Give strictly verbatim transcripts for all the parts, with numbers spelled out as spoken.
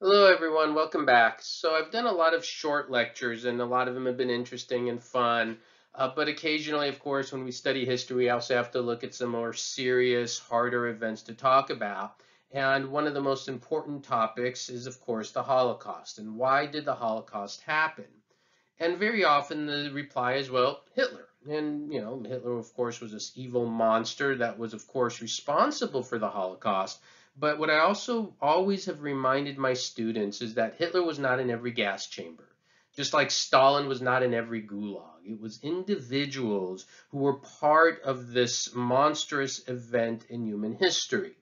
Hello everyone, welcome back. So I've done a lot of short lectures and a lot of them have been interesting and fun, uh, but occasionally, of course, when we study history, we also have to look at some more serious, harder events to talk about. And one of the most important topics is, of course, the Holocaust. And why did the Holocaust happen? And very often the reply is, well, Hitler. And, you know, Hitler, of course, was this evil monster that was, of course, responsible for the Holocaust. But what I also always have reminded my students is that Hitler was not in every gas chamber, just like Stalin was not in every gulag. It was individuals who were part of this monstrous event in human history.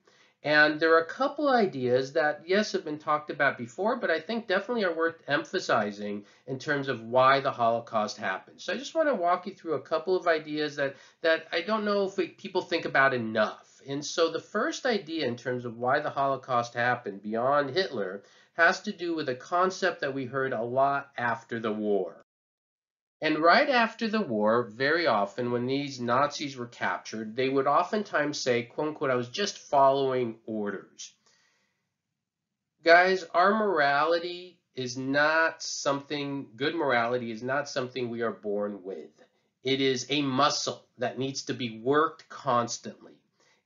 And there are a couple ideas that, yes, have been talked about before, but I think definitely are worth emphasizing in terms of why the Holocaust happened. So I just want to walk you through a couple of ideas that, that I don't know if we, people think about enough. And so the first idea in terms of why the Holocaust happened beyond Hitler has to do with a concept that we heard a lot after the war. And right after the war, very often when these Nazis were captured, they would oftentimes say, quote unquote, I was just following orders. Guys, our morality is not something, good morality is not something we are born with. It is a muscle that needs to be worked constantly.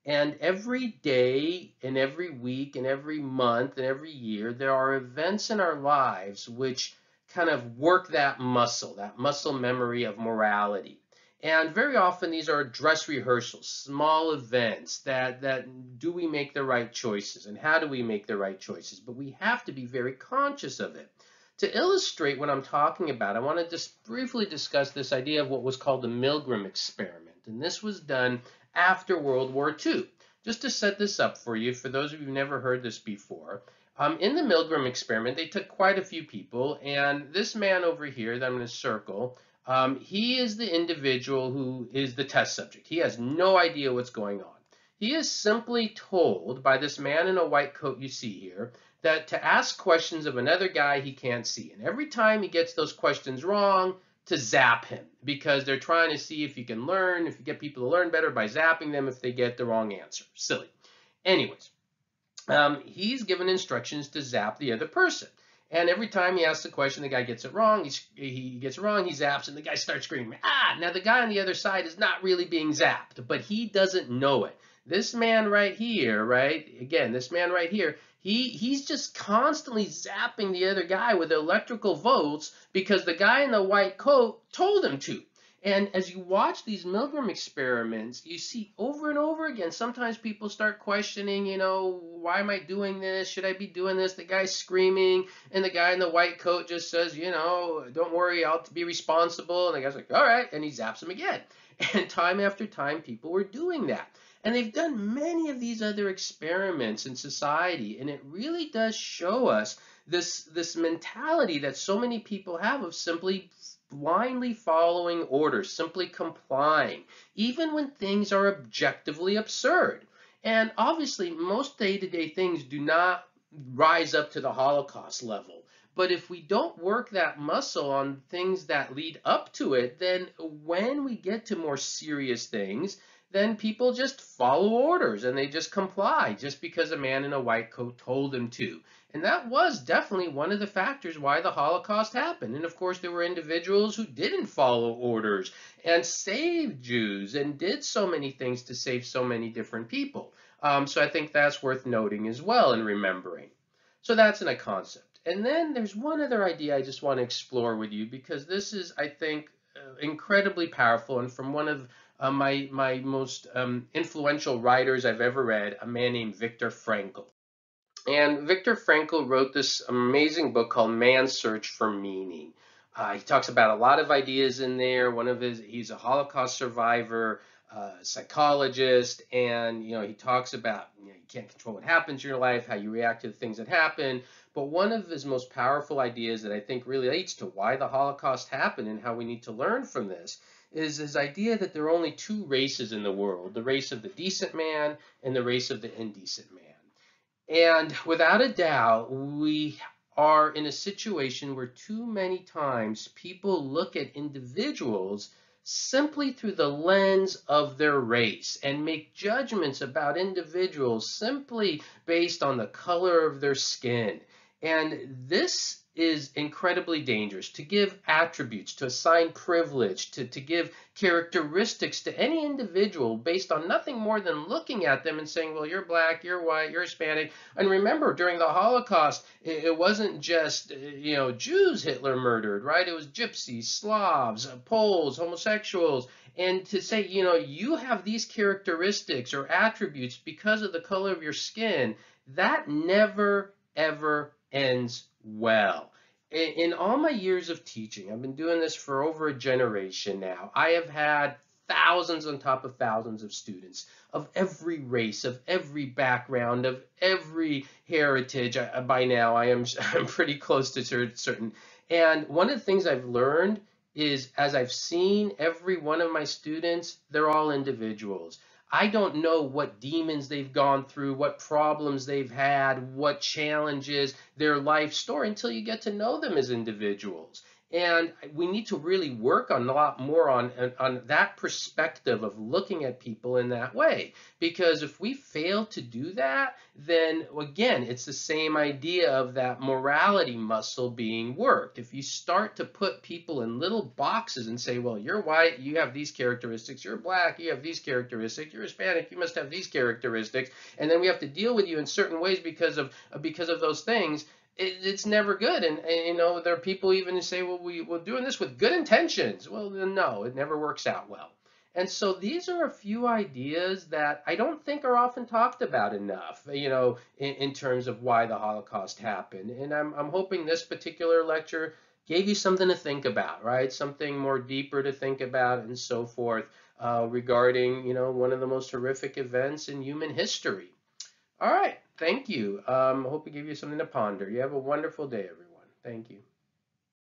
And every day and every week and every month and every year, there are events in our lives which kind of work that muscle, that muscle memory of morality. And very often these are dress rehearsals, small events that, that do we make the right choices and how do we make the right choices? But we have to be very conscious of it. To illustrate what I'm talking about, I want to just briefly discuss this idea of what was called the Milgram experiment. And this was done after World War Two. Just to set this up for you, for those of you who've never heard this before, Um, in the Milgram experiment, they took quite a few people, and this man over here that I'm going to circle, um, he is the individual who is the test subject. He has no idea what's going on. He is simply told by this man in a white coat you see here that to ask questions of another guy he can't see. And every time he gets those questions wrong, to zap him, because they're trying to see if you can learn, if you get people to learn better by zapping them if they get the wrong answer. Silly. Anyways. Um, he's given instructions to zap the other person. And every time he asks the question, the guy gets it wrong, he's, he gets it wrong, he zaps, and the guy starts screaming, ah! Now the guy on the other side is not really being zapped, but he doesn't know it. This man right here, right, again, this man right here, he, he's just constantly zapping the other guy with electrical volts because the guy in the white coat told him to. And as you watch these Milgram experiments, you see over and over again, sometimes people start questioning, you know, why am I doing this? Should I be doing this? The guy's screaming, and the guy in the white coat just says, you know, don't worry, I'll be responsible. And the guy's like, all right, and he zaps him again. And time after time, people were doing that. And they've done many of these other experiments in society, and it really does show us this, this mentality that so many people have of simply blindly following orders, simply complying, even when things are objectively absurd. And obviously, most day-to-day things do not rise up to the Holocaust level. But if we don't work that muscle on things that lead up to it, then when we get to more serious things, then people just follow orders and they just comply just because a man in a white coat told them to. And that was definitely one of the factors why the Holocaust happened. And of course, there were individuals who didn't follow orders and saved Jews and did so many things to save so many different people. Um, so I think that's worth noting as well and remembering. So that's in a concept. And then there's one other idea I just want to explore with you because this is, I think, uh, incredibly powerful and from one of Uh, my, my most um, influential writers I've ever read, a man named Viktor Frankl. And Viktor Frankl wrote this amazing book called Man's Search for Meaning. Uh, he talks about a lot of ideas in there. One of his, he's a Holocaust survivor, uh, psychologist, and you know he talks about you know, you can't control what happens in your life, how you react to the things that happen. But one of his most powerful ideas that I think relates to why the Holocaust happened and how we need to learn from this is his idea that there are only two races in the world, the race of the decent man and the race of the indecent man. And without a doubt, we are in a situation where too many times people look at individuals simply through the lens of their race and make judgments about individuals simply based on the color of their skin. And this is incredibly dangerous. To give attributes, to assign privilege, to, to give characteristics to any individual based on nothing more than looking at them and saying, well, you're black, you're white, you're Hispanic. And remember, during the Holocaust, it, it wasn't just, you know, Jews Hitler murdered, right? It was gypsies, Slavs, Poles, homosexuals. And to say, you know, you have these characteristics or attributes because of the color of your skin, that never, ever ends well. In all my years of teaching, I've been doing this for over a generation now, I have had thousands on top of thousands of students of every race, of every background, of every heritage. I, by now, I am I'm pretty close to certain. And one of the things I've learned is, as I've seen every one of my students, they're all individuals. I don't know what demons they've gone through, what problems they've had, what challenges, their life story, until you get to know them as individuals. And we need to really work on a lot more on, on that perspective of looking at people in that way. Because if we fail to do that, then again, it's the same idea of that morality muscle being worked. If you start to put people in little boxes and say, well, you're white, you have these characteristics, you're black, you have these characteristics, you're Hispanic, you must have these characteristics, and then we have to deal with you in certain ways because of, because of those things, it's never good. And, and, you know, there are people even who say, well, we, we're doing this with good intentions. Well, no, it never works out well. And so these are a few ideas that I don't think are often talked about enough, you know, in, in terms of why the Holocaust happened. And I'm, I'm hoping this particular lecture gave you something to think about, right? Something more deeper to think about and so forth uh, regarding, you know, one of the most horrific events in human history. All right. Thank you. Um, I hope it gave you something to ponder. You have a wonderful day, everyone. Thank you.